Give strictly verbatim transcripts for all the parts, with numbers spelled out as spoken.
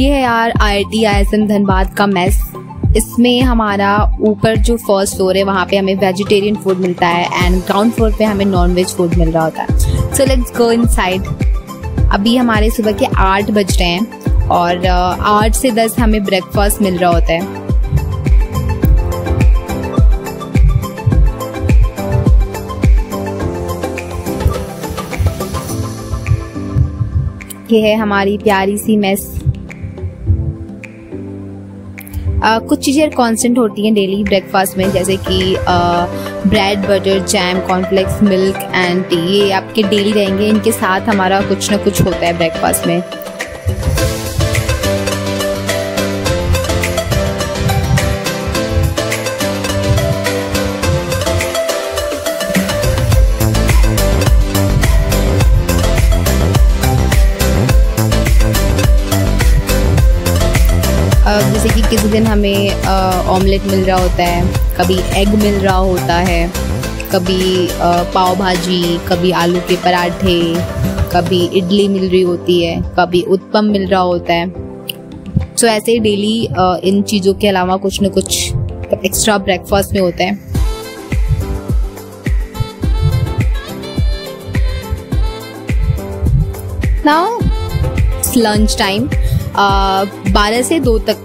ये है यार I I T I S M Dhanbad का मेस। इसमें हमारा ऊपर जो फर्स्ट फ्लोर है वहाँ पे हमें वेजिटेरियन फूड मिलता है एंड ग्राउंड फ्लोर पे हमें नॉन वेज फूड मिल रहा होता है। So let's go inside. अभी हमारे सुबह के आठ बज रहे हैं और आठ से दस हमें ब्रेकफास्ट मिल रहा होता है। ये है हमारी प्यारी सी मेस। आ, कुछ चीज़ें कांस्टेंट होती हैं डेली ब्रेकफास्ट में, जैसे कि bread, butter, jam, cornflakes, milk and tea. ये आपके डेली रहेंगे, इनके साथ हमारा कुछ ना कुछ होता है ब्रेकफास्ट में। जैसे कि किसी दिन हमें ऑमलेट मिल रहा होता है, कभी एग मिल रहा होता है, कभी पाव भाजी, कभी आलू के पराठे, कभी इडली मिल रही होती है, कभी उत्तपम मिल रहा होता है। सो so, ऐसे ही डेली इन चीज़ों के अलावा कुछ न कुछ एक्स्ट्रा ब्रेकफास्ट में होता है। नाउ लंच टाइम बारह से दो तक,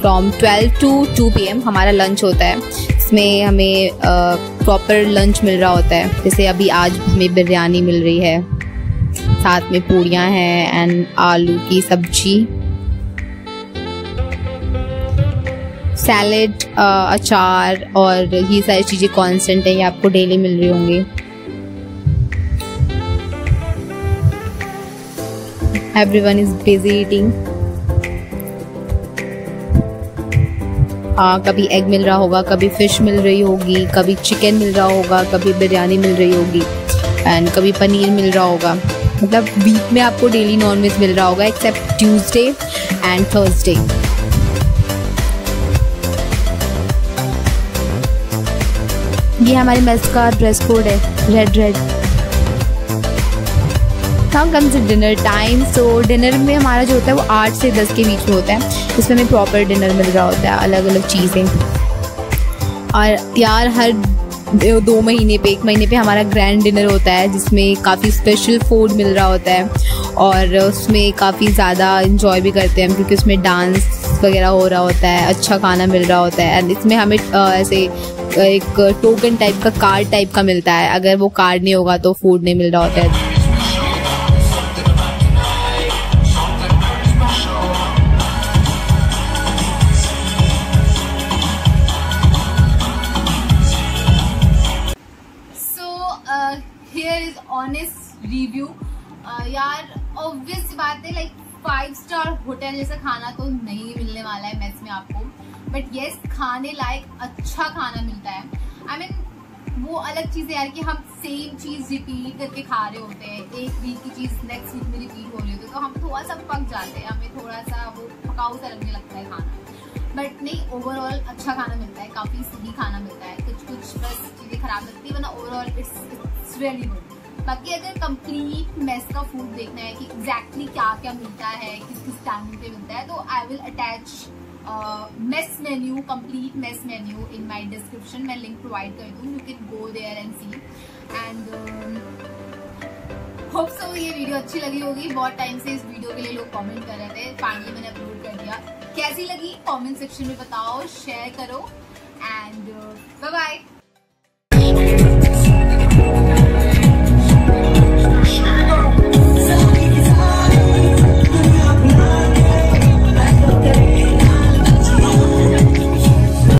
from twelve to two P M हमारा लंच होता है। इसमें हमें प्रॉपर लंच मिल रहा होता है, जैसे अभी आज हमें बिरयानी मिल रही है, साथ में पूड़िया है एंड आलू की सब्जी, सैलेड, अचार और ये सारी चीज़ें कांस्टेंट हैं, ये आपको डेली मिल रही होंगी। Everyone is busy eating. आ, कभी एग मिल रहा होगा, कभी फिश मिल रही होगी, कभी चिकन मिल रहा होगा, कभी बिरयानी मिल रही होगी एंड कभी पनीर मिल रहा होगा। मतलब वीक में आपको डेली नॉनवेज मिल रहा होगा, एक्सेप्ट ट्यूसडे एंड थर्सडे। ये हमारे मेस का ड्रेस कोड है, red red. Now comes dinner time. So dinner में हमारा जो होता है वो आठ से दस के बीच में होता है। इसमें हमें प्रॉपर डिनर मिल रहा होता है, अलग अलग चीज़ें। और यार हर दो महीने पे, एक महीने पे हमारा ग्रैंड डिनर होता है, जिसमें काफ़ी स्पेशल फूड मिल रहा होता है और उसमें काफ़ी ज़्यादा इन्जॉय भी करते हैं, क्योंकि उसमें डांस वगैरह हो रहा होता है, अच्छा खाना मिल रहा होता है एंड इसमें हमें ऐसे एक टोकन टाइप का, कार्ड टाइप का मिलता है। अगर वो कार्ड नहीं होगा तो फूड नहीं मिल रहा होता है। ऑनेस्ट रिव्यू यार, ऑब्वियस बात है, लाइक फाइव स्टार होटल जैसा खाना तो नहीं मिलने वाला है मेस में आपको, बट येस खाने लायक अच्छा खाना मिलता है। आई I मीन mean, वो अलग चीज़ है यार कि हम सेम चीज़ रिपीट करके खा रहे होते हैं, एक वीक की चीज़ नेक्स्ट वीक में रिपीट हो रही होती है, तो हम थोड़ा सा पक जाते हैं, हमें थोड़ा सा वो पकाऊ सा लगने लगता है खाना। बट नहीं, ओवरऑल अच्छा खाना मिलता है, काफ़ी सही खाना मिलता है, कुछ कुछ बस चीज़ें खराब लगती है, वरना overall it's it's really good. बाकी अगर कंप्लीट मेस का फूड देखना है कि एग्जैक्टली exactly क्या क्या मिलता है, किस किस टाइमिंग पे मिलता है, तो I will attach mess menu, complete mess menu in my description. मैं लिंक प्रोवाइड कर दूँ, you can go there and see. And hope so ये वीडियो अच्छी लगी होगी। बहुत टाइम से इस वीडियो के लिए लोग कमेंट कर रहे थे, फाइनली मैंने अपलोड कर दिया। कैसी लगी कमेंट सेक्शन में बताओ, शेयर करो एंड बाय बाय।